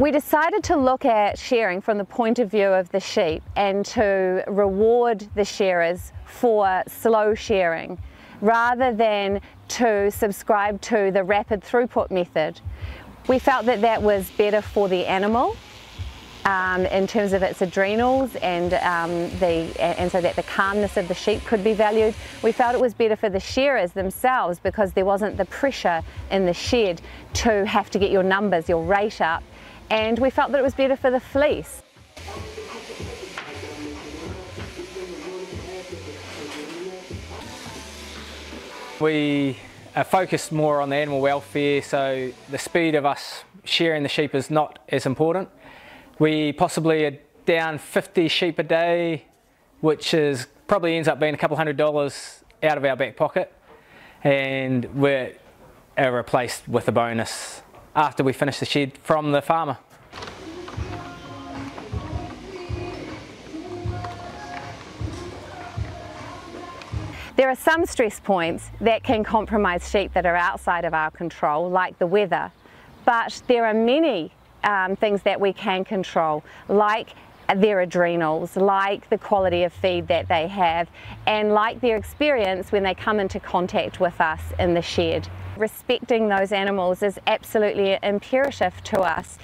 We decided to look at shearing from the point of view of the sheep and to reward the shearers for slow shearing rather than to subscribe to the rapid throughput method. We felt that that was better for the animal in terms of its adrenals and so that the calmness of the sheep could be valued. We felt it was better for the shearers themselves because there wasn't the pressure in the shed to have to get your numbers, your rate up, and we felt that it was better for the fleece. We are focused more on the animal welfare, so the speed of us shearing the sheep is not as important. We possibly are down 50 sheep a day, which is probably ends up being a couple $100 out of our back pocket, and we're replaced with a bonus after we finish the shed from the farmer. There are some stress points that can compromise sheep that are outside of our control, like the weather, but there are many things that we can control, like their adrenals, like the quality of feed that they have, and like their experience when they come into contact with us in the shed. Respecting those animals is absolutely imperative to us.